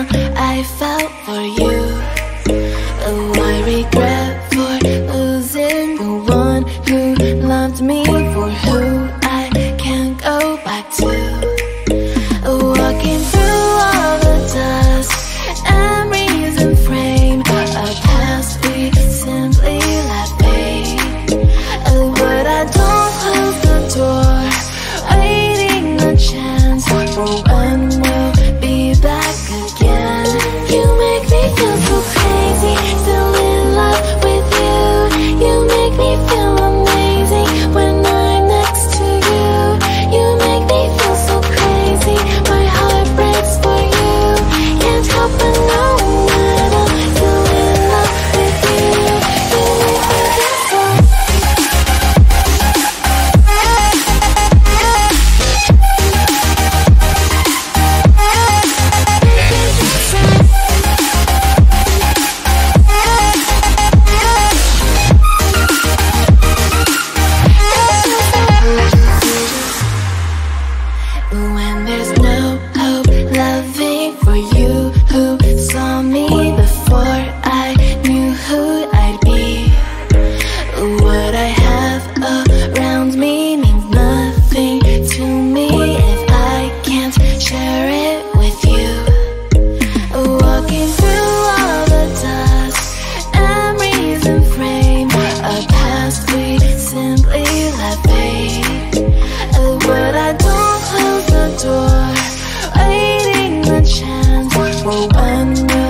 I felt for you. Oh, I regret for losing the one who loved me, for who I can't go back to. Oh, walking through all the dust, memories and frame, our past we simply let fade. Oh, but I don't close the door, waiting a chance for when we'll be back again. You make me feel so crazy, still in love with you. You make me feel amazing when I'm next to you. You make me feel so crazy, my heart breaks for you. Can't help but knowing that I'm still in love with you. You make me feel so. When there's no hope, loving for you who saw me before I knew who I'd be. What I have around me means nothing to me if I can't share it with you. Walking through all the dust, memories and frame, our past we simply let fade. But I don't close the door, waiting a chance for when